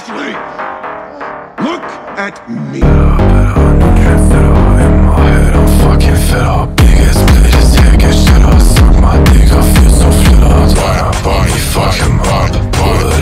Ashley! Look at me! Fucking hard,